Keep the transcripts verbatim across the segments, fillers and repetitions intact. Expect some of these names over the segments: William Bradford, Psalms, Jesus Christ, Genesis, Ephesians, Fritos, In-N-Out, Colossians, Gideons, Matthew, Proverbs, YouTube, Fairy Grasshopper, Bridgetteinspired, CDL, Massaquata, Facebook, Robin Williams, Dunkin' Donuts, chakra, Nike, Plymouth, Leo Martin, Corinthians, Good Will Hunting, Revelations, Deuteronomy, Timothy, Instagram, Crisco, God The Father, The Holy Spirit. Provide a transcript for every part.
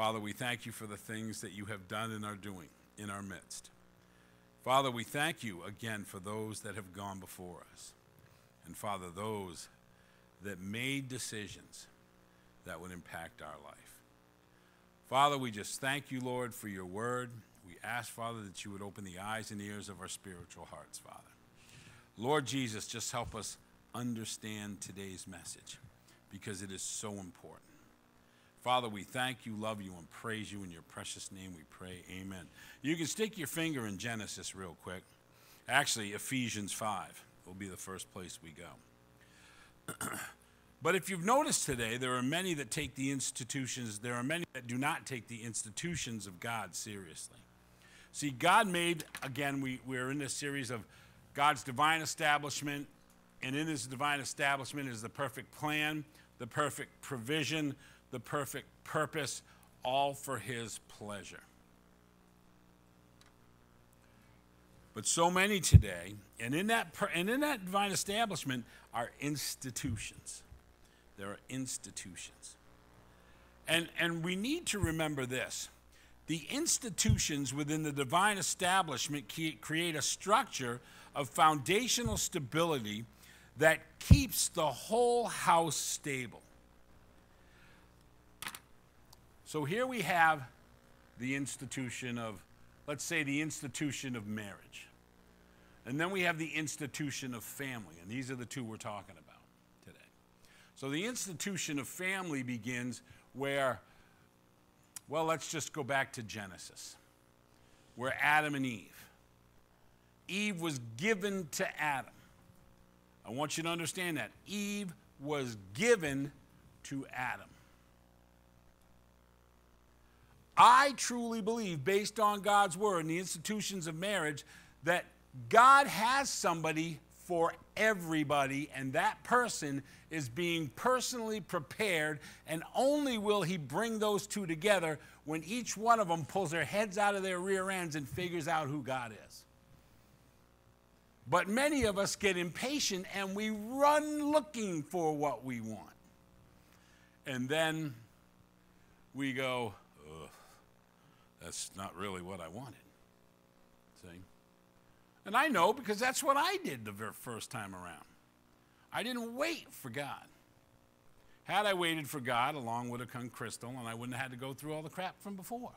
Father, we thank you for the things that you have done and are doing in our midst. Father, we thank you again for those that have gone before us. And Father, those that made decisions that would impact our life. Father, we just thank you, Lord, for your word. We ask, Father, that you would open the eyes and ears of our spiritual hearts, Father. Lord Jesus, just help us understand today's message because it is so important. Father, we thank you, love you, and praise you. In your precious name we pray, amen. You can stick your finger in Genesis real quick. Actually, Ephesians five will be the first place we go. But if you've noticed today, there are many that take the institutions, there are many that do not take the institutions of God seriously. See, God made, again, we, we're in this series of God's divine establishment, and in this divine establishment is the perfect plan, the perfect provision, the perfect purpose, all for his pleasure. But so many today, and in that, and in that divine establishment are institutions. There are institutions. And, and we need to remember this. The institutions within the divine establishment create a structure of foundational stability that keeps the whole house stable. So here we have the institution of, let's say, the institution of marriage. And then we have the institution of family. And these are the two we're talking about today. So the institution of family begins where, well, let's just go back to Genesis, where Adam and Eve. Eve was given to Adam. I want you to understand that. Eve was given to Adam. I truly believe, based on God's word and the institutions of marriage, that God has somebody for everybody, and that person is being personally prepared, and only will he bring those two together when each one of them pulls their heads out of their rear ends and figures out who God is. But many of us get impatient, and we run looking for what we want. And then we go, ugh. That's not really what I wanted. See? And I know because that's what I did the very first time around. I didn't wait for God. Had I waited for God, along would have come crystal, and I wouldn't have had to go through all the crap from before.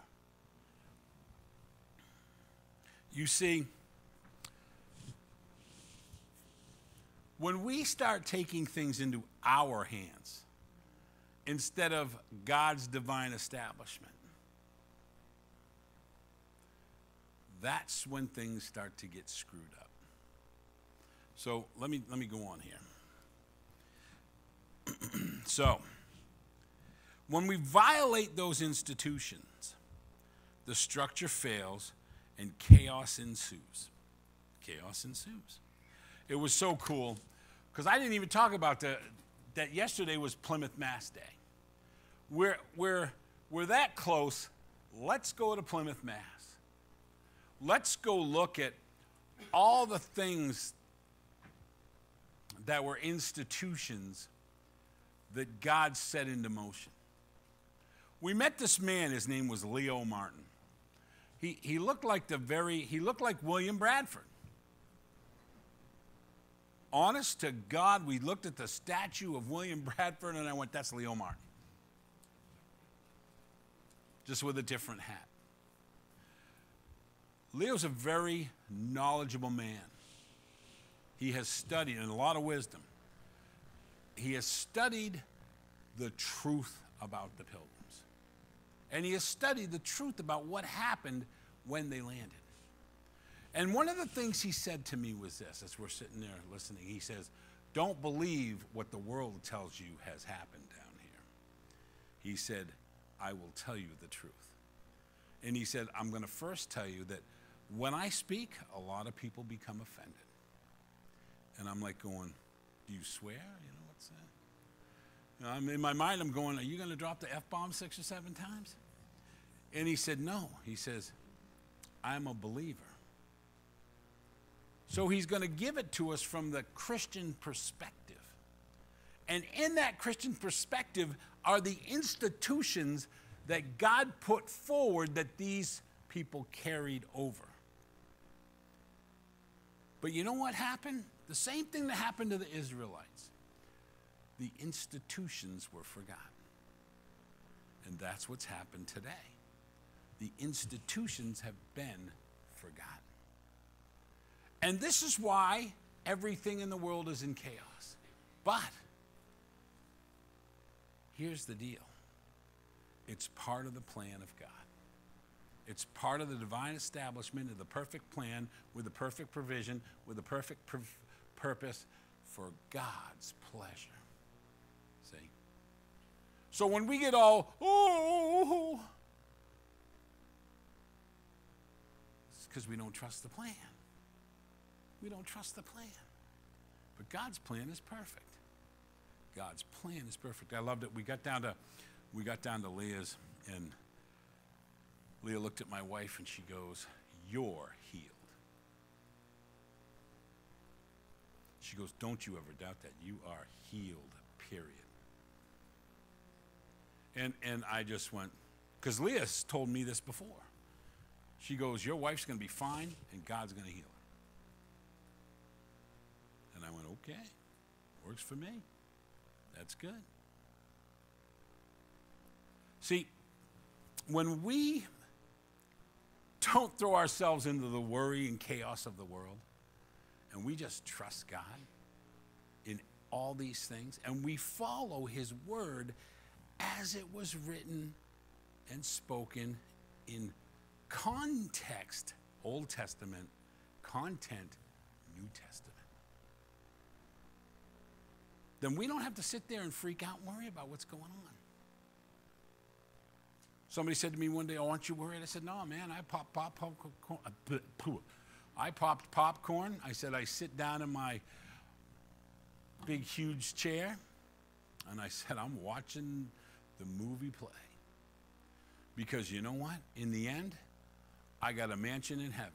You see, when we start taking things into our hands instead of God's divine establishment, that's when things start to get screwed up. So let me, let me go on here. So when we violate those institutions, the structure fails and chaos ensues. Chaos ensues. It was so cool because I didn't even talk about the, that yesterday was Plymouth Mass Day. We're, we're, we're that close. Let's go to Plymouth Mass. Let's go look at all the things that were institutions that God set into motion. We met this man, his name was Leo Martin. He, he looked like the very, he looked like William Bradford. Honest to God, we looked at the statue of William Bradford and I went, that's Leo Martin. Just with a different hat. Leo's a very knowledgeable man. He has studied, and a lot of wisdom, he has studied the truth about the pilgrims. And he has studied the truth about what happened when they landed. And one of the things he said to me was this, as we're sitting there listening, he says, don't believe what the world tells you has happened down here. He said, I will tell you the truth. And he said, I'm going to first tell you that when I speak, a lot of people become offended. And I'm like going, do you swear? You know, what's that? You know, I'm, in my mind, I'm going, are you going to drop the F-bomb six or seven times? And he said, no. He says, I'm a believer. So he's going to give it to us from the Christian perspective. And in that Christian perspective are the institutions that God put forward that these people carried over. But you know what happened? The same thing that happened to the Israelites. The institutions were forgotten. And that's what's happened today. The institutions have been forgotten. And this is why everything in the world is in chaos. But here's the deal. It's part of the plan of God. It's part of the divine establishment of the perfect plan with the perfect provision, with the perfect pr- purpose for God's pleasure. See? So when we get all, oh, it's because we don't trust the plan. We don't trust the plan. But God's plan is perfect. God's plan is perfect. I loved it. We got down to, we got down to Leah's, and Leah looked at my wife and she goes, "You're healed." She goes, "Don't you ever doubt that. You are healed, period." And, and I just went, because Leah's told me this before. She goes, "Your wife's going to be fine and God's going to heal her." And I went, "Okay, works for me. That's good." See, when we don't throw ourselves into the worry and chaos of the world, and we just trust God in all these things, and we follow his word as it was written and spoken in context, Old Testament, content, New Testament, then we don't have to sit there and freak out and worry about what's going on. Somebody said to me one day, "Oh, aren't you worried?" I said, "No, man, I pop, pop, popcorn. I popped popcorn." I said, "I sit down in my big, huge chair." And I said, "I'm watching the movie play." Because you know what? In the end, I got a mansion in heaven.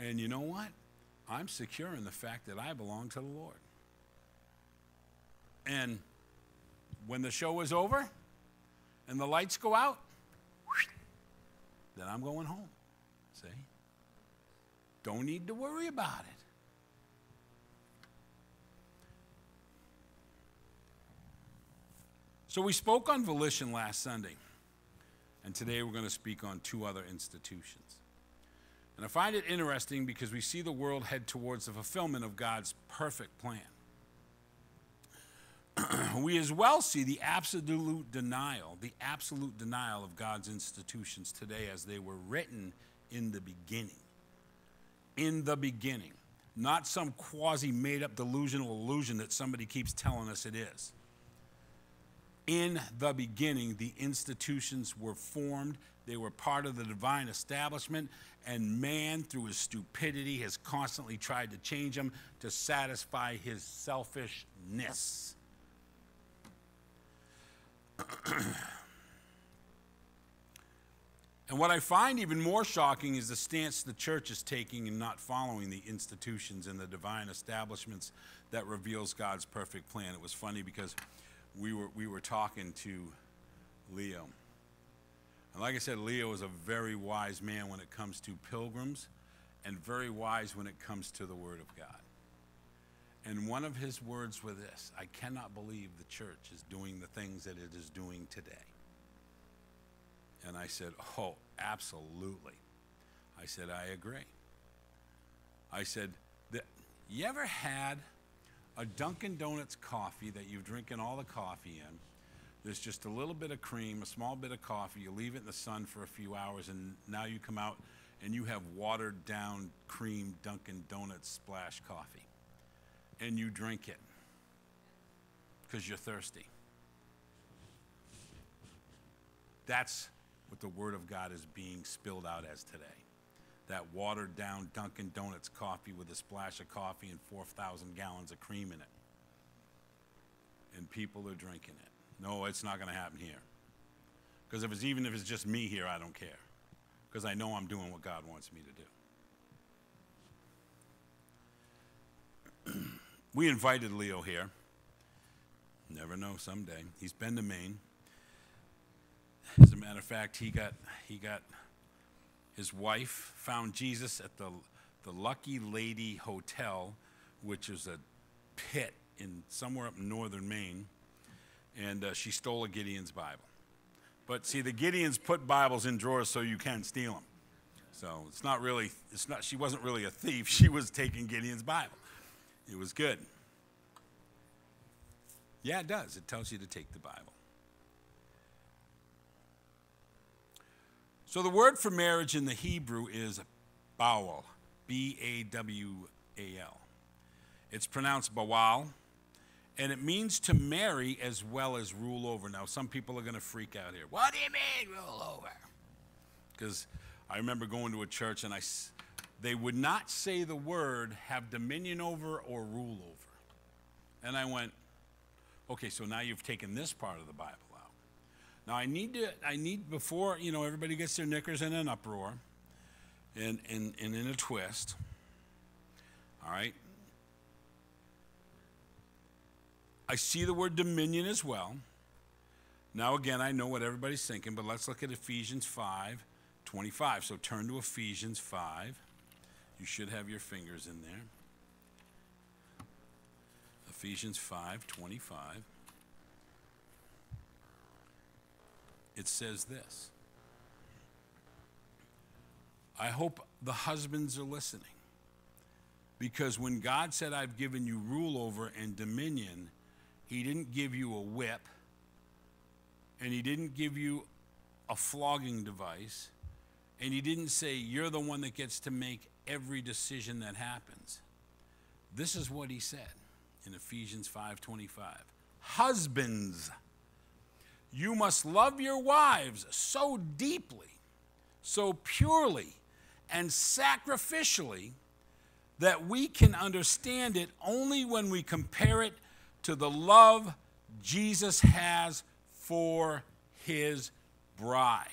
And you know what? I'm secure in the fact that I belong to the Lord. And when the show is over, and the lights go out, then I'm going home. See? Don't need to worry about it. So we spoke on volition last Sunday, and today we're going to speak on two other institutions. And I find it interesting because we see the world head towards the fulfillment of God's perfect plan. We as well see the absolute denial, the absolute denial of God's institutions today as they were written in the beginning. In the beginning. Not some quasi-made-up delusional illusion that somebody keeps telling us it is. In the beginning, the institutions were formed. They were part of the divine establishment, and man, through his stupidity, has constantly tried to change them to satisfy his selfishness. And what I find even more shocking is the stance the church is taking in not following the institutions and the divine establishments that reveals God's perfect plan. It was funny because we were, we were talking to Leo. And like I said, Leo is a very wise man when it comes to pilgrims and very wise when it comes to the Word of God. And one of his words was this: "I cannot believe the church is doing the things that it is doing today." And I said, "Oh, absolutely." I said, "I agree." I said, that, you ever had a Dunkin' Donuts coffee that you're drinking all the coffee in? There's just a little bit of cream, a small bit of coffee. You leave it in the sun for a few hours, and now you come out and you have watered down cream Dunkin' Donuts splash coffee. And you drink it because you're thirsty. That's what the Word of God is being spilled out as today. That watered down Dunkin' Donuts coffee with a splash of coffee and four thousand gallons of cream in it. And people are drinking it. No, it's not going to happen here. Because if it's, even if it's just me here, I don't care. Because I know I'm doing what God wants me to do. We invited Leo here. Never know, someday. He's been to Maine. As a matter of fact, he got he got his wife found Jesus at the the Lucky Lady Hotel, which is a pit in somewhere up in northern Maine, and uh, she stole a Gideon's Bible. But see, the Gideons put Bibles in drawers so you can steal them. So it's not really, it's not, she wasn't really a thief. She was taking Gideon's Bible. It was good. Yeah, it does. It tells you to take the Bible. So the word for marriage in the Hebrew is bawal, B A W A L. It's pronounced bawal, and it means to marry as well as rule over. Now, some people are going to freak out here. What do you mean, rule over? Because I remember going to a church, and I, they would not say the word have dominion over or rule over. And I went, okay, so now you've taken this part of the Bible out. Now, I need to, I need, before, you know, everybody gets their knickers in an uproar and, and, and in a twist, all right? I see the word dominion as well. Now, again, I know what everybody's thinking, but let's look at Ephesians five twenty-five. So turn to Ephesians five. You should have your fingers in there. Ephesians five twenty-five. It says this. I hope the husbands are listening, because when God said, I've given you rule over and dominion, he didn't give you a whip, and he didn't give you a flogging device, and he didn't say, you're the one that gets to make every decision that happens. This is what he said in Ephesians five twenty-five. Husbands, you must love your wives so deeply, so purely, and sacrificially that we can understand it only when we compare it to the love Jesus has for his bride.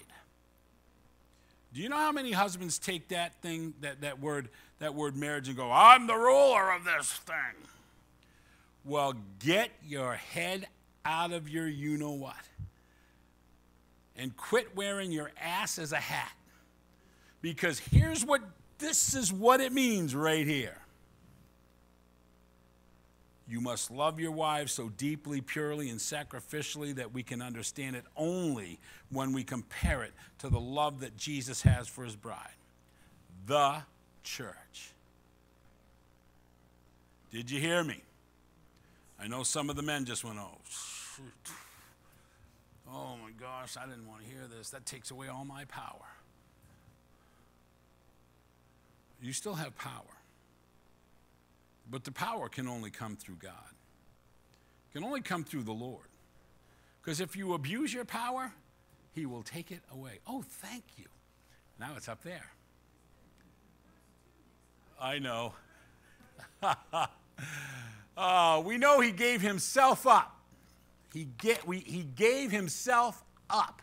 Do you know how many husbands take that thing, that, that word, that word marriage, and go, I'm the ruler of this thing? Well, get your head out of your you-know-what and quit wearing your ass as a hat, because here's what, this is what it means right here. You must love your wives so deeply, purely, and sacrificially that we can understand it only when we compare it to the love that Jesus has for his bride, the church. Did you hear me? I know some of the men just went, oh, shoot. Oh, my gosh, I didn't want to hear this. That takes away all my power. You still have power. But the power can only come through God. It can only come through the Lord. Because if you abuse your power, he will take it away. Oh, thank you. Now it's up there. I know. uh, we know he gave himself up. He, get, we, he gave himself up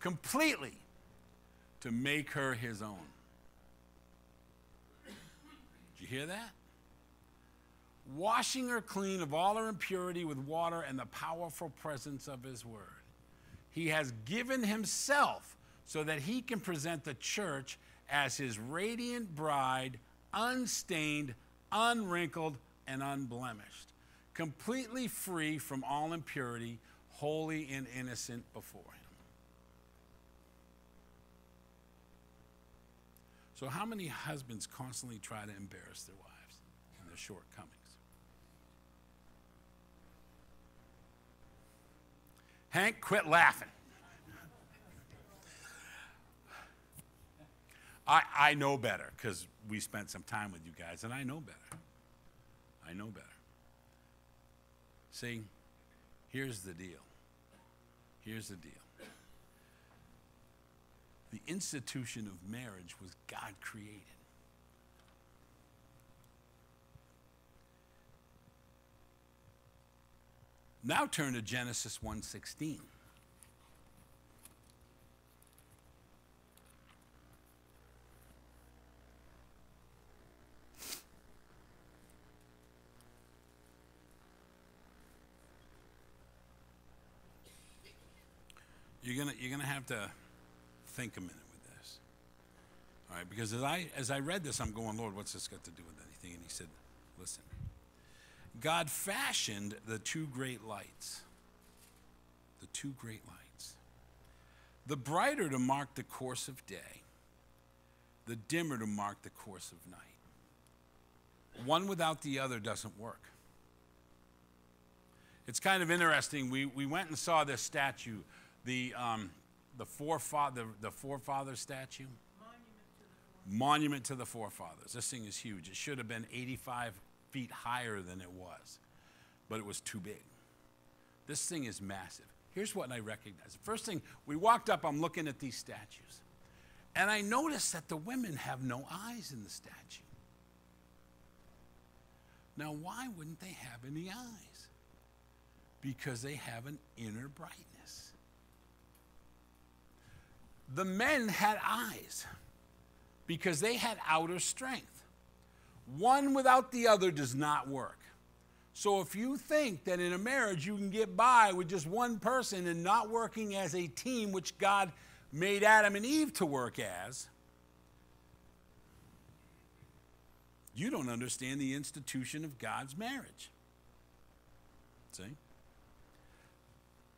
completely to make her his own. Did you hear that? Washing her clean of all her impurity with water and the powerful presence of his word. He has given himself so that he can present the church as his radiant bride, unstained, unwrinkled, and unblemished, completely free from all impurity, holy and innocent before him. So how many husbands constantly try to embarrass their wives and their shortcomings? Hank, quit laughing. I, I know better, because we spent some time with you guys, and I know better. I know better. See, here's the deal. Here's the deal. The institution of marriage was God created. Now turn to Genesis one sixteen. you're gonna you're gonna have to think a minute with this. All right, because as I as I read this, I'm going, Lord, what's this got to do with anything? And he said, listen, God fashioned the two great lights. The two great lights. The brighter to mark the course of day, the dimmer to mark the course of night. One without the other doesn't work. It's kind of interesting. We, we went and saw this statue, the, um, the, forefather, the forefather statue. Monument to the Forefathers. This thing is huge. It should have been eighty-five feet higher than it was, but it was too big. This thing is massive. Here's what I recognize. The first thing, we walked up, I'm looking at these statues, and I noticed that the women have no eyes in the statue. Now, why wouldn't they have any eyes? Because they have an inner brightness. The men had eyes because they had outer strength. One without the other does not work. So if you think that in a marriage you can get by with just one person and not working as a team, which God made Adam and Eve to work as, you don't understand the institution of God's marriage. See?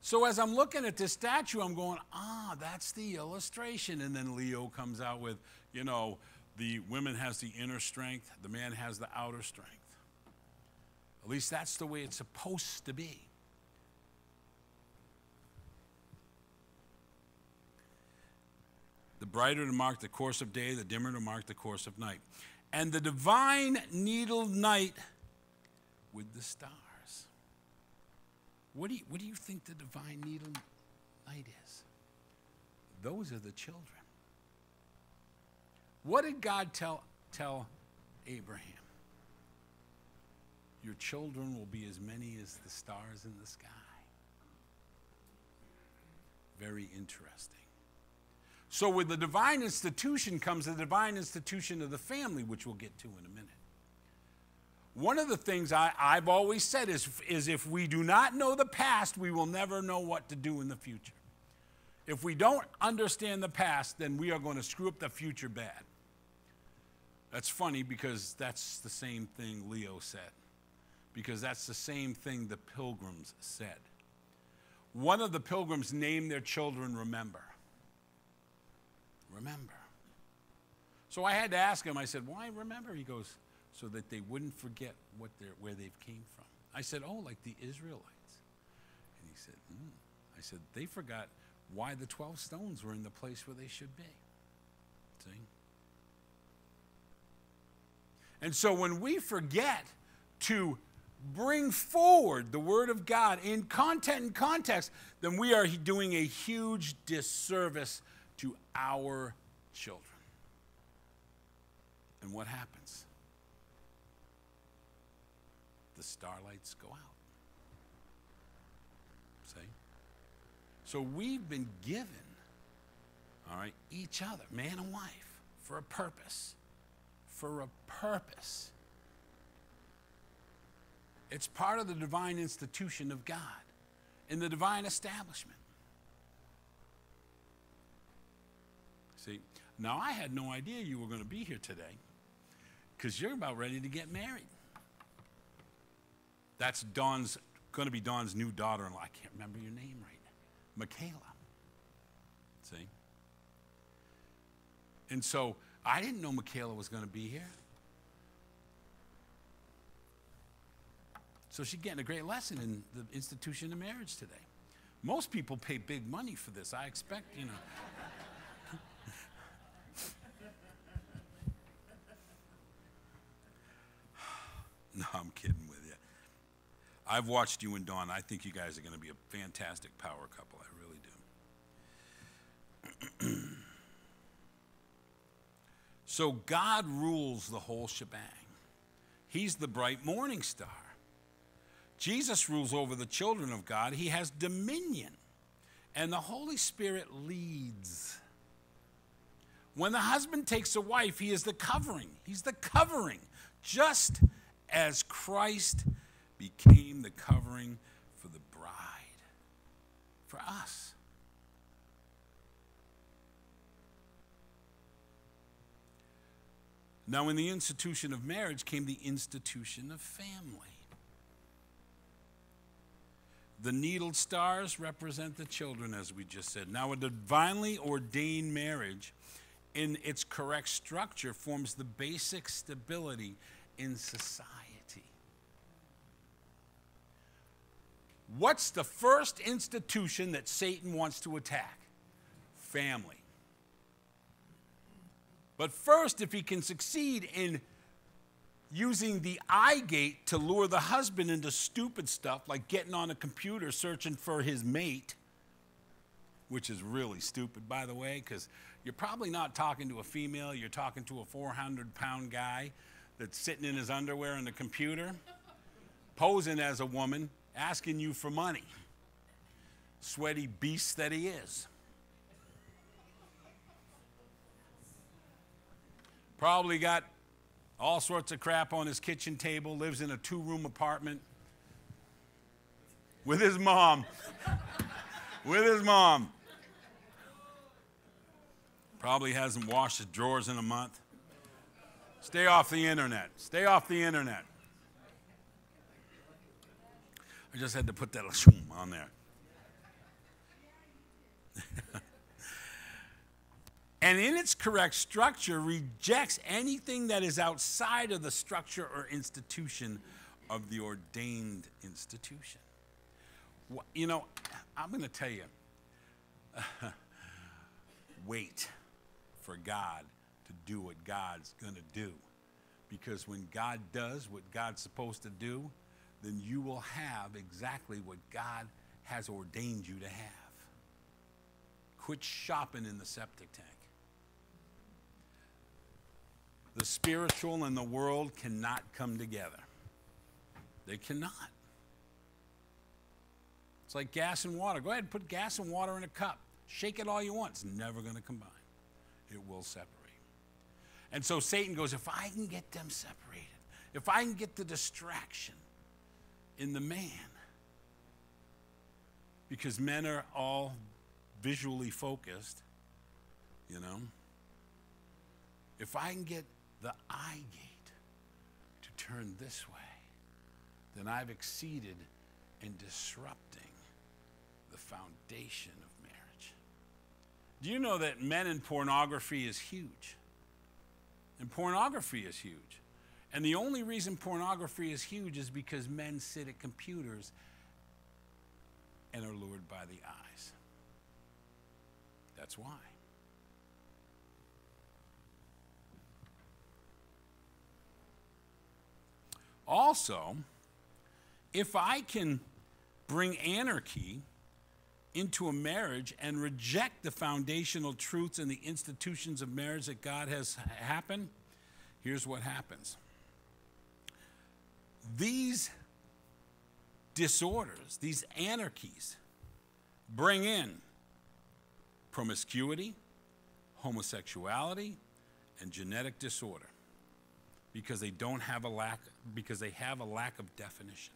So as I'm looking at this statue, I'm going, ah, that's the illustration. And then Leo comes out with, you know, the woman has the inner strength, the man has the outer strength. At least that's the way it's supposed to be. The brighter to mark the course of day, the dimmer to mark the course of night. And the divine needled night with the stars. What do you, what do you think the divine needled night is? Those are the children. What did God tell, tell Abraham? Your children will be as many as the stars in the sky. Very interesting. So with the divine institution comes the divine institution of the family, which we'll get to in a minute. One of the things I, I've always said is, is if we do not know the past, we will never know what to do in the future. If we don't understand the past, then we are going to screw up the future bad. That's funny because that's the same thing Leo said. Because that's the same thing the Pilgrims said. One of the Pilgrims named their children Remember. Remember. So I had to ask him, I said, why remember? He goes, so that they wouldn't forget what they're, where they've came from. I said, oh, like the Israelites. And he said, mm. I said, they forgot why the twelve stones were in the place where they should be. See? And so when we forget to bring forward the Word of God in content and context, then we are doing a huge disservice to our children. And what happens? The starlights go out. See? So we've been given, all right, each other, man and wife, for a purpose. For a purpose. It's part of the divine institution of God in the divine establishment. See, now I had no idea you were going to be here today because you're about ready to get married. That's Dawn's, going to be Dawn's new daughter-in-law. I can't remember your name right now. Michaela. See? And so I didn't know Michaela was going to be here. So she's getting a great lesson in the institution of marriage today. Most people pay big money for this. I expect, you know. No, I'm kidding with you. I've watched you and Dawn. I think you guys are going to be a fantastic power couple. I really do. So God rules the whole shebang. He's the bright morning star. Jesus rules over the children of God. He has dominion. And the Holy Spirit leads. When the husband takes a wife, he is the covering. He's the covering. Just as Christ became the covering for the bride. For us. Now, in the institution of marriage came the institution of family. The needled stars represent the children, as we just said. Now, a divinely ordained marriage in its correct structure forms the basic stability in society. What's the first institution that Satan wants to attack? Family. But first, if he can succeed in using the eye gate to lure the husband into stupid stuff, like getting on a computer searching for his mate, which is really stupid, by the way, because you're probably not talking to a female, you're talking to a four hundred pound guy that's sitting in his underwear on the computer, posing as a woman, asking you for money. Sweaty beast that he is. Probably got all sorts of crap on his kitchen table, lives in a two-room apartment with his mom. With his mom. Probably hasn't washed his drawers in a month. Stay off the internet. Stay off the internet. I just had to put that on there. And in its correct structure, rejects anything that is outside of the structure or institution of the ordained institution. You know, I'm going to tell you, uh, wait for God to do what God's going to do. Because when God does what God's supposed to do, then you will have exactly what God has ordained you to have. Quit shopping in the septic tank. The spiritual and the world cannot come together. They cannot. It's like gas and water. Go ahead and put gas and water in a cup. Shake it all you want. It's never going to combine. It will separate. And so Satan goes, if I can get them separated, if I can get the distraction in the man, because men are all visually focused, you know, if I can get the eye gate to turn this way, then I've exceeded in disrupting the foundation of marriage. Do you know that men in pornography is huge? And pornography is huge. And the only reason pornography is huge is because men sit at computers and are lured by the eyes. That's why. Also, if I can bring anarchy into a marriage and reject the foundational truths and the institutions of marriage that God has happened, here's what happens. These disorders, these anarchies, bring in promiscuity, homosexuality, and genetic disorder, because they don't have a lack, because they have a lack of definition.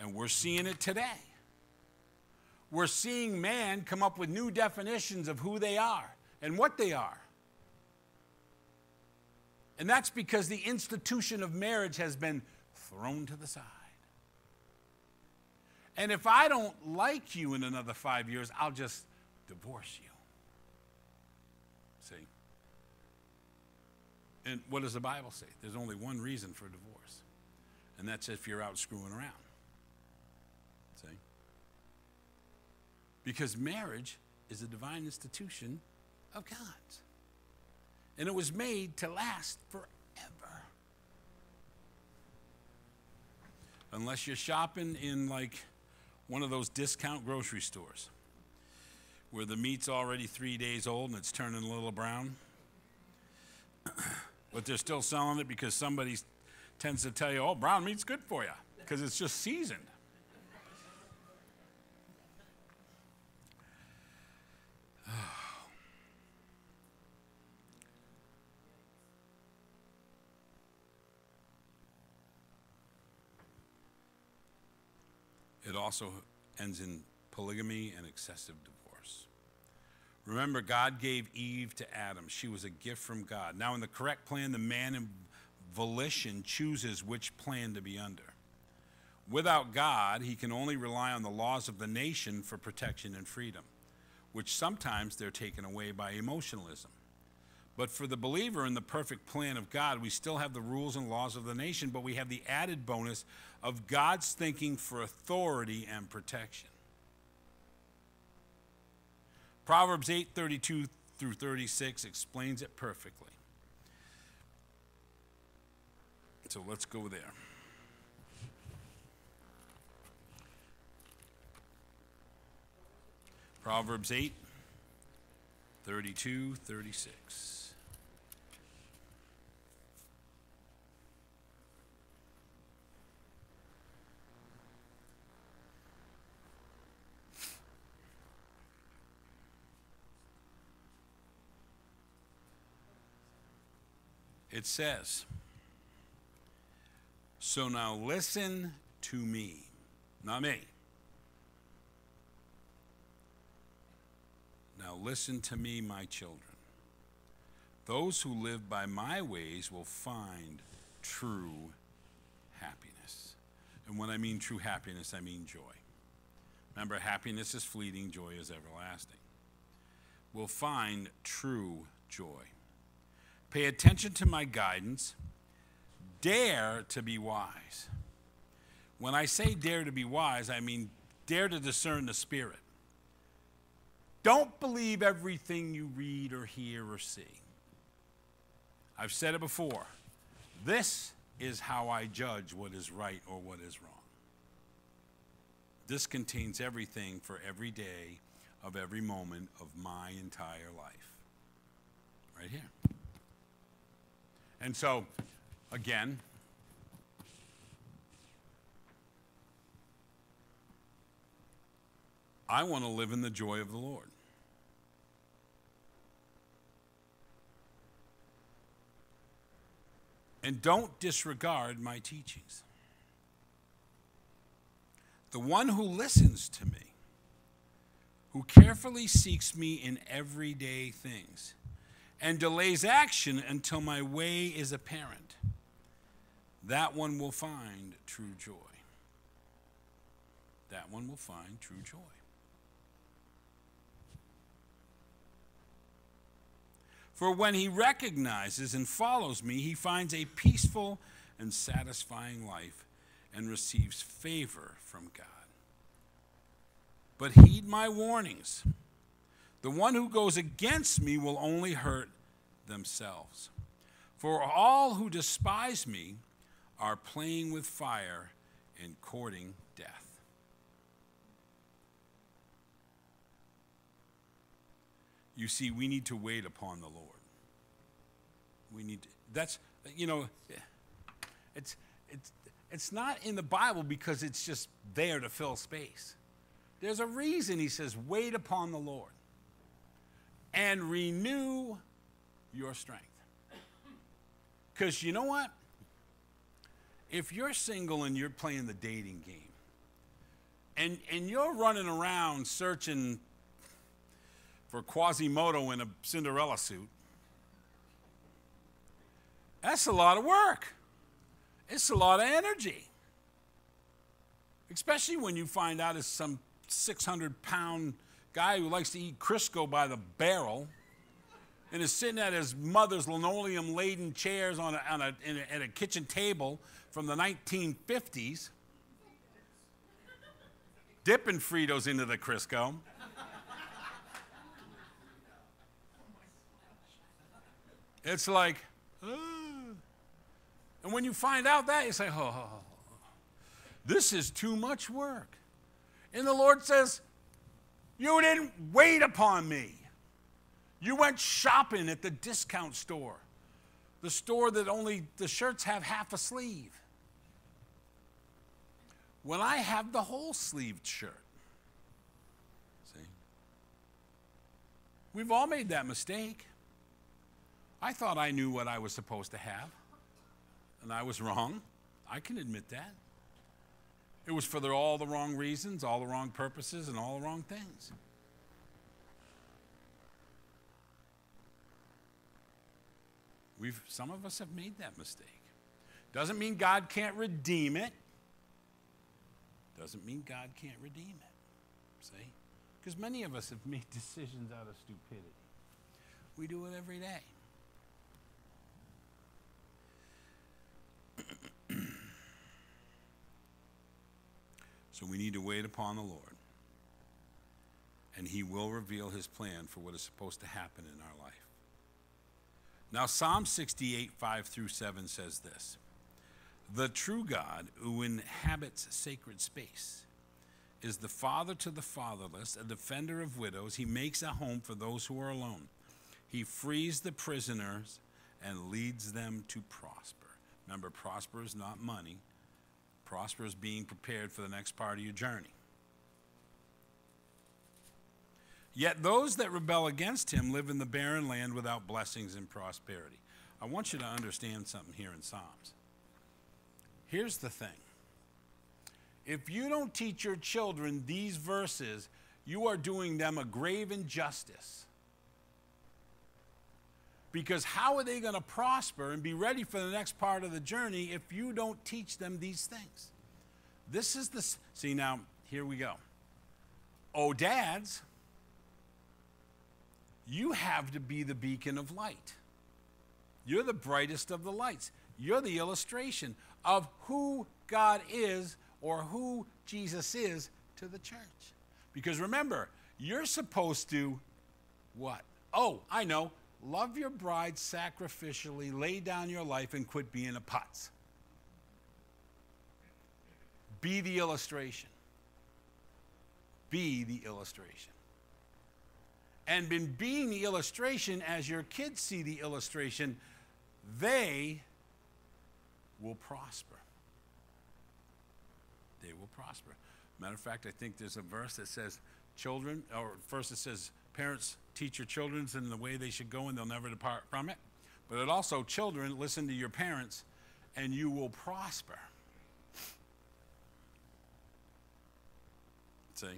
And we're seeing it today. We're seeing man come up with new definitions of who they are and what they are. And that's because the institution of marriage has been thrown to the side. And if I don't like you in another five years, I'll just divorce you. See? And what does the Bible say? There's only one reason for divorce, and that's if you're out screwing around. See? Because marriage is a divine institution of God's. And it was made to last forever. Unless you're shopping in like one of those discount grocery stores where the meat's already three days old and it's turning a little brown. But they're still selling it because somebody tends to tell you, oh, brown meat's good for you because it's just seasoned. It also ends in polygamy and excessive divorce. Remember, God gave Eve to Adam. She was a gift from God. Now, in the correct plan, the man in volition chooses which plan to be under. Without God, he can only rely on the laws of the nation for protection and freedom, which sometimes they're taken away by emotionalism. But for the believer in the perfect plan of God, we still have the rules and laws of the nation, but we have the added bonus of God's thinking for authority and protection. Proverbs eight, thirty-two through thirty-six explains it perfectly. So let's go there. Proverbs eight, thirty-two, thirty-six. It says, "So now listen to me," not me. "Now listen to me, my children. Those who live by my ways will find true happiness." And when I mean true happiness, I mean joy. Remember, happiness is fleeting, joy is everlasting. "Will find true joy. Pay attention to my guidance. Dare to be wise." When I say dare to be wise, I mean dare to discern the Spirit. Don't believe everything you read or hear or see. I've said it before. This is how I judge what is right or what is wrong. This contains everything for every day of every moment of my entire life. Right here. And so, again, I want to live in the joy of the Lord. And don't disregard my teachings. "The one who listens to me, who carefully seeks me in everyday things, and delays action until my way is apparent, that one will find true joy." That one will find true joy. "For when he recognizes and follows me, he finds a peaceful and satisfying life and receives favor from God. But heed my warnings. The one who goes against me will only hurt themselves. For all who despise me are playing with fire and courting death." You see, we need to wait upon the Lord. We need to, that's, you know, it's, it's, it's not in the Bible because it's just there to fill space. There's a reason he says, "Wait upon the Lord and renew your strength." Because you know what? If you're single and you're playing the dating game, and, and you're running around searching for Quasimodo in a Cinderella suit, that's a lot of work. It's a lot of energy. Especially when you find out it's some six hundred pound guy who likes to eat Crisco by the barrel and is sitting at his mother's linoleum-laden chairs on a, on a, in a, at a kitchen table from the nineteen fifties, dipping Fritos into the Crisco. It's like, oh. And when you find out that, you say, "Oh, this is too much work." And the Lord says, "You didn't wait upon me. You went shopping at the discount store, the store that only the shirts have half a sleeve. When I have the whole sleeved shirt." See? We've all made that mistake. I thought I knew what I was supposed to have, and I was wrong. I can admit that. It was for the, all the wrong reasons, all the wrong purposes, and all the wrong things. We've, some of us have made that mistake. Doesn't mean God can't redeem it. Doesn't mean God can't redeem it. See? Because many of us have made decisions out of stupidity. We do it every day. So we need to wait upon the Lord. And he will reveal his plan for what is supposed to happen in our life. Now, Psalm sixty-eight, five through seven says this. The true God who inhabits sacred space is the father to the fatherless, a defender of widows. He makes a home for those who are alone. He frees the prisoners and leads them to prosper. Remember, prosper is not money. Prosper is being prepared for the next part of your journey. Yet those that rebel against him live in the barren land without blessings and prosperity. I want you to understand something here in Psalms. Here's the thing. If you don't teach your children these verses, you are doing them a grave injustice. Because how are they going to prosper and be ready for the next part of the journey if you don't teach them these things? This is the... See, now, here we go. Oh, dads... You have to be the beacon of light. You're the brightest of the lights. You're the illustration of who God is or who Jesus is to the church. Because remember, you're supposed to what? Oh, I know. Love your bride sacrificially, lay down your life, and quit being a putz. Be the illustration. Be the illustration. And in being the illustration, as your kids see the illustration, they will prosper. They will prosper. Matter of fact, I think there's a verse that says, children, or first it says, parents, teach your children in the way they should go and they'll never depart from it. But it also, children, listen to your parents and you will prosper. See?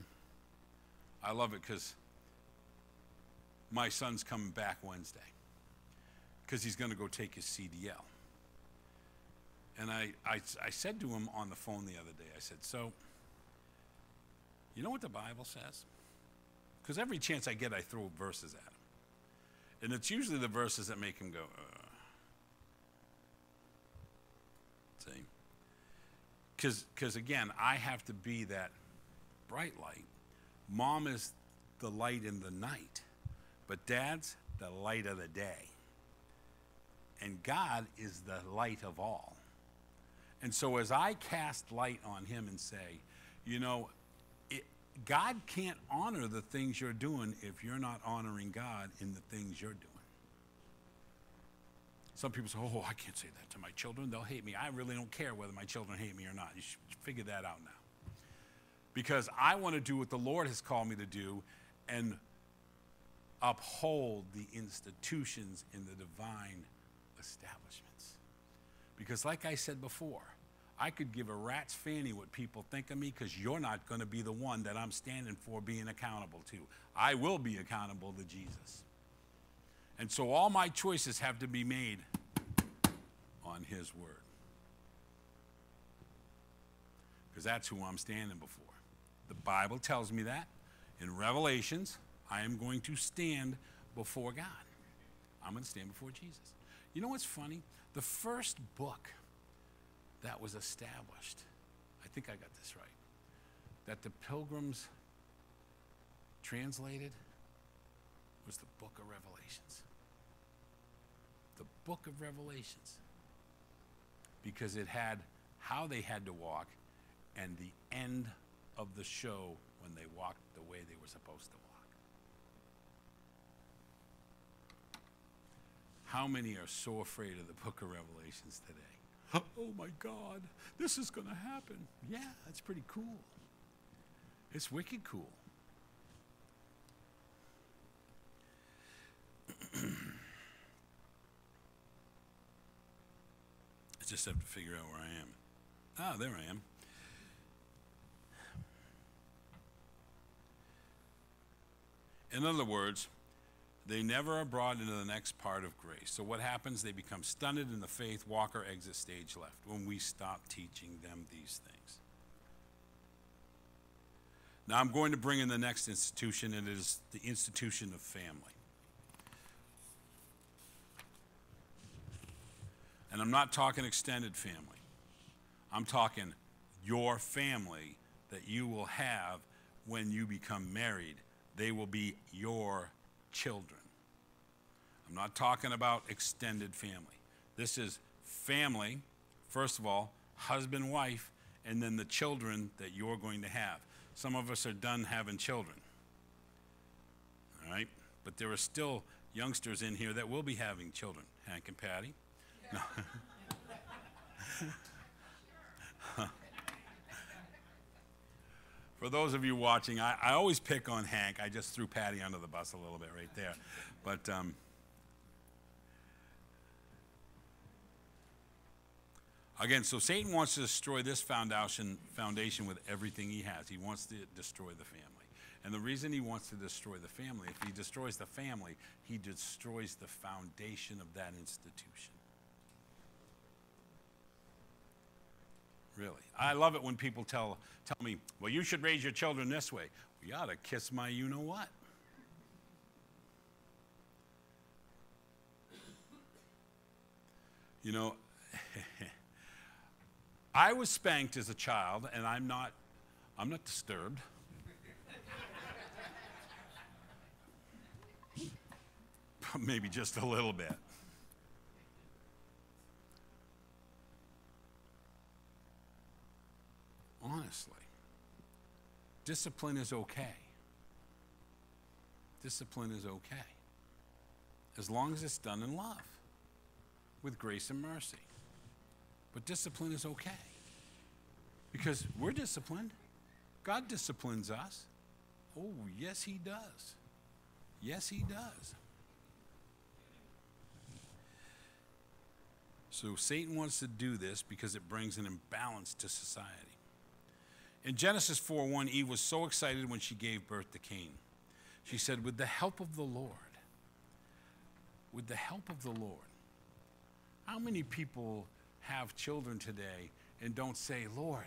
I love it because my son's coming back Wednesday because he's going to go take his C D L. And I, I, I said to him on the phone the other day, I said, so, you know what the Bible says? Because every chance I get, I throw verses at him. And it's usually the verses that make him go, ugh. See? Because, because again, I have to be that bright light. Mom is the light in the night. But dad's the light of the day. And God is the light of all. And so as I cast light on him and say, you know, it, God can't honor the things you're doing if you're not honoring God in the things you're doing. Some people say, oh, I can't say that to my children. They'll hate me. I really don't care whether my children hate me or not. You should figure that out now. Because I want to do what the Lord has called me to do and uphold the institutions in the divine establishments. Because like I said before, I could give a rat's fanny what people think of me because you're not going to be the one that I'm standing for being accountable to. I will be accountable to Jesus. And so all my choices have to be made on his word. Because that's who I'm standing before. The Bible tells me that. In Revelations, I am going to stand before God. I'm going to stand before Jesus. You know what's funny? The first book that was established, I think I got this right, that the pilgrims translated was the book of Revelations. The book of Revelations. Because it had how they had to walk and the end of the show when they walked the way they were supposed to walk. How many are so afraid of the book of Revelations today? Oh my God, this is going to happen. Yeah, that's pretty cool. It's wicked cool. I just have to figure out where I am. Ah, there I am. In other words, They never are brought into the next part of grace. So what happens? They become stunted in the faith. Walker exit stage left when we stop teaching them these things. Now I'm going to bring in the next institution, and it is the institution of family. And I'm not talking extended family. I'm talking your family that you will have when you become married. They will be your children. I'm not talking about extended family. This is family, first of all, husband, wife, and then the children that you're going to have. Some of us are done having children, all right? But there are still youngsters in here that will be having children, Hank and Patty. No. For those of you watching, I, I always pick on Hank. I just threw Patty under the bus a little bit right there. But um, again, so Satan wants to destroy this foundation, foundation with everything he has. He wants to destroy the family. And the reason he wants to destroy the family, if he destroys the family, he destroys the foundation of that institution. Really. I love it when people tell, tell me, well, you should raise your children this way. Well, you ought to kiss my you-know-what. You know, I was spanked as a child, and I'm not, I'm not disturbed. Maybe just a little bit. Honestly, discipline is okay. Discipline is okay. As long as it's done in love, with grace and mercy. But discipline is okay. Because we're disciplined. God disciplines us. Oh, yes, he does. Yes, he does. So Satan wants to do this because it brings an imbalance to society. In Genesis four one, Eve was so excited when she gave birth to Cain. She said, with the help of the Lord, with the help of the Lord. How many people have children today and don't say, Lord,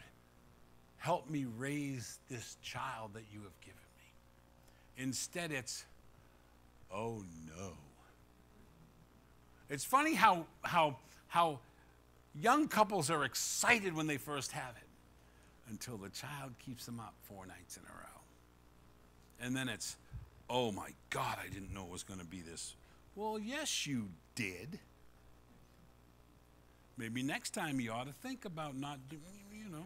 help me raise this child that you have given me? Instead, it's, oh no. It's funny how, how, how young couples are excited when they first have it, until the child keeps them up four nights in a row. And then it's, oh my God, I didn't know it was going to be this. Well, yes, you did. Maybe next time you ought to think about not doing, you know.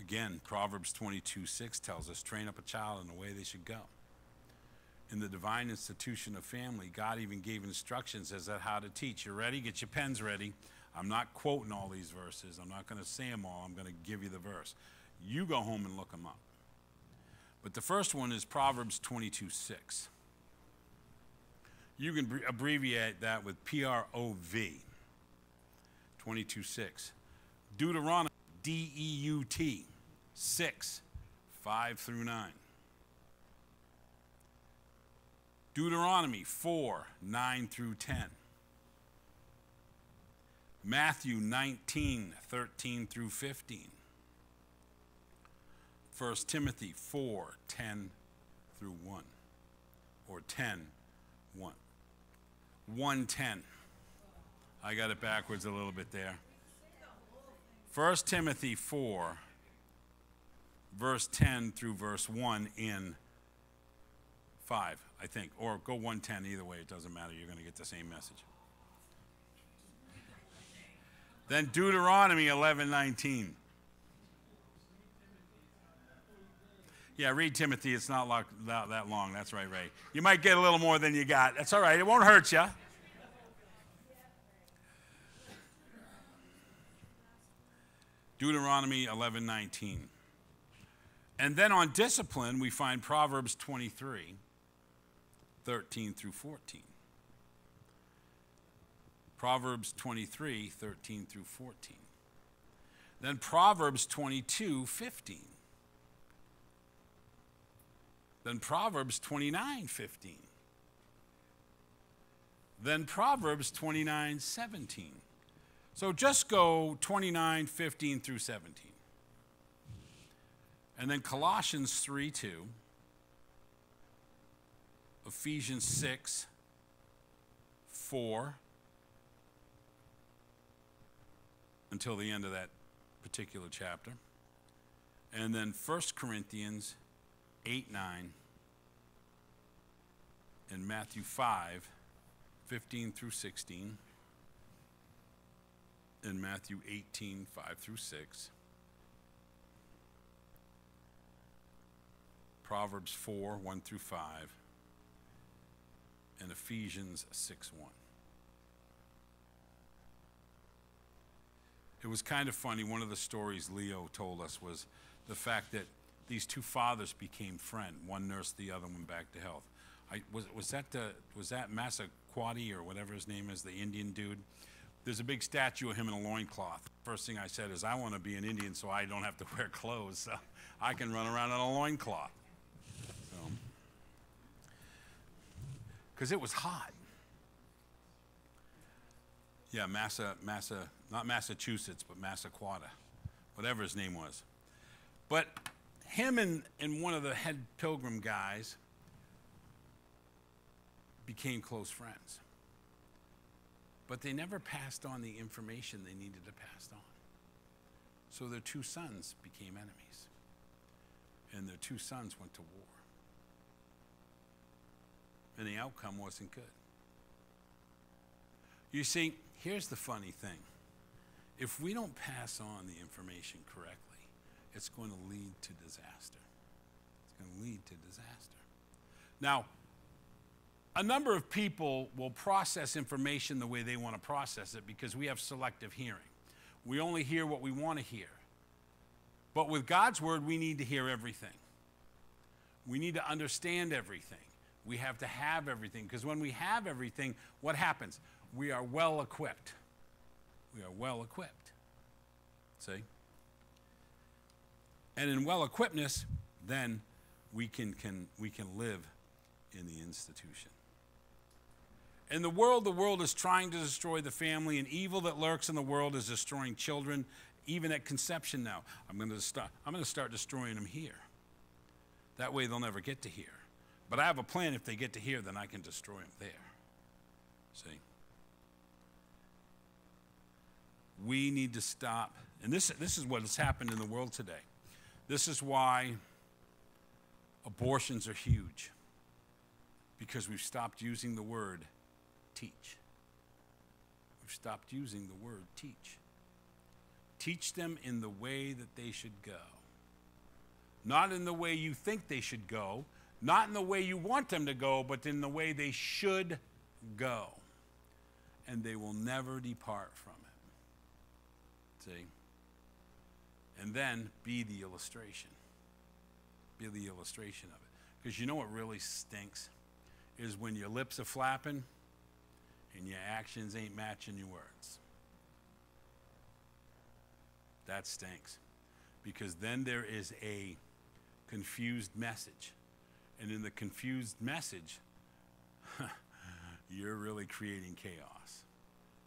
Again, Proverbs twenty-two six tells us, train up a child in the way they should go. In the divine institution of family, God even gave instructions as to how to teach. You ready? Get your pens ready. I'm not quoting all these verses. I'm not going to say them all. I'm going to give you the verse. You go home and look them up. But the first one is Proverbs twenty-two six. You can abbreviate that with P R O V. twenty-two six. Deuteronomy, D E U T, six, five through nine. Deuteronomy four, nine through ten. Matthew nineteen, thirteen through fifteen. First Timothy four, ten through one. Or ten, one. one ten. I got it backwards a little bit there. First Timothy four, verse ten through verse one in five, I think, or go one ten, either way, it doesn't matter. You're going to get the same message. Then Deuteronomy eleven nineteen. Yeah, read Timothy. It's not like that long. That's right, Ray. You might get a little more than you got. That's all right. It won't hurt you. Deuteronomy eleven nineteen. And then on discipline, we find Proverbs twenty-three, thirteen through fourteen. Proverbs twenty-three, thirteen through fourteen. Then Proverbs twenty-two fifteen. Then Proverbs twenty-nine fifteen. Then Proverbs twenty-nine seventeen. So just go twenty-nine fifteen through seventeen. And then Colossians three two. Ephesians six four. Until the end of that particular chapter. And then First Corinthians eight nine. And Matthew five fifteen through sixteen. And Matthew eighteen five through six. Proverbs four one through five. And Ephesians six one. It was kind of funny. One of the stories Leo told us was the fact that these two fathers became friends. One nursed the other one back to health. I, was, was that the, was that Massaquata or whatever his name is, the Indian dude? There's a big statue of him in a loincloth. First thing I said is, I want to be an Indian so I don't have to wear clothes. So I can run around in a loincloth. Because it was hot. Yeah, Massa, Massa, not Massachusetts, but Massaquata, whatever his name was. But him and, and one of the head pilgrim guys became close friends. But they never passed on the information they needed to pass on. So their two sons became enemies. And their two sons went to war. And the outcome wasn't good. You see, here's the funny thing. If we don't pass on the information correctly, it's going to lead to disaster. It's going to lead to disaster. Now, a number of people will process information the way they want to process it because we have selective hearing. We only hear what we want to hear. But with God's word, we need to hear everything. We need to understand everything. We have to have everything, because when we have everything, what happens? We are well equipped. We are well equipped. See? And in well equippedness, then we can, can we can live in the institution. In the world, the world is trying to destroy the family, and evil that lurks in the world is destroying children, even at conception now. I'm going to start, I'm going to start destroying them here. That way they'll never get to here. But I have a plan. If they get to here, then I can destroy them there. See? We need to stop. And this, this is what has happened in the world today. This is why abortions are huge. Because we've stopped using the word teach. We've stopped using the word teach. Teach them in the way that they should go. Not in the way you think they should go. Not in the way you want them to go, but in the way they should go. And they will never depart from it. See? And then be the illustration. Be the illustration of it. Because you know what really stinks? Is when your lips are flapping and your actions ain't matching your words. That stinks. Because then there is a confused message. And in the confused message, you're really creating chaos.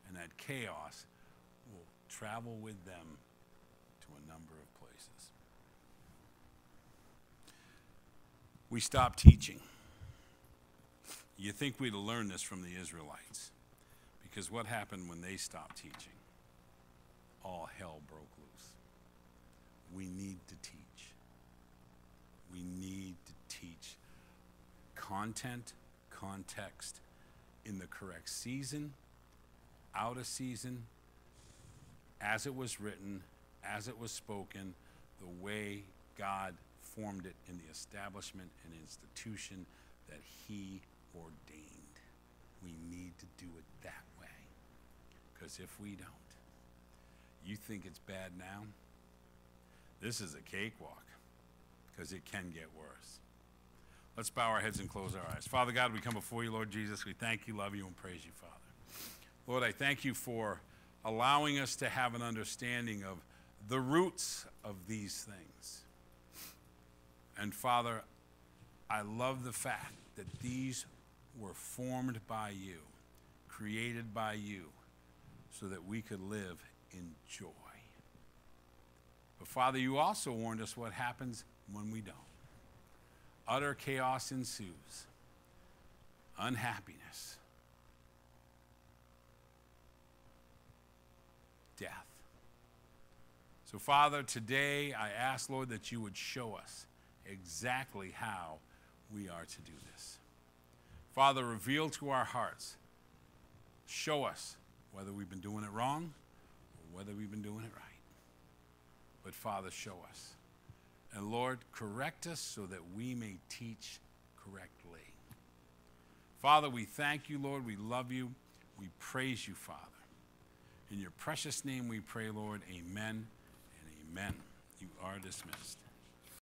And that chaos will travel with them to a number of places. We stop teaching. You think we'd have learned this from the Israelites. Because what happened when they stopped teaching? All hell broke loose. We need to teach. We need to teach content, context, in the correct season, out of season, as it was written, as it was spoken, the way God formed it in the establishment and institution that He ordained. We need to do it that way. Because if we don't, you think it's bad now? This is a cakewalk. Because it can get worse. Let's bow our heads and close our eyes. Father God, we come before you, Lord Jesus. We thank you, love you, and praise you, Father. Lord, I thank you for allowing us to have an understanding of the roots of these things. And Father, I love the fact that these were formed by you, created by you, so that we could live in joy. But Father, you also warned us what happens when we don't. Utter chaos ensues. Unhappiness. Death. So, Father, today I ask, Lord, that you would show us exactly how we are to do this. Father, reveal to our hearts. Show us whether we've been doing it wrong or whether we've been doing it right. But, Father, show us. And, Lord, correct us so that we may teach correctly. Father, we thank you, Lord. We love you. We praise you, Father. In your precious name we pray, Lord. Amen and amen. You are dismissed.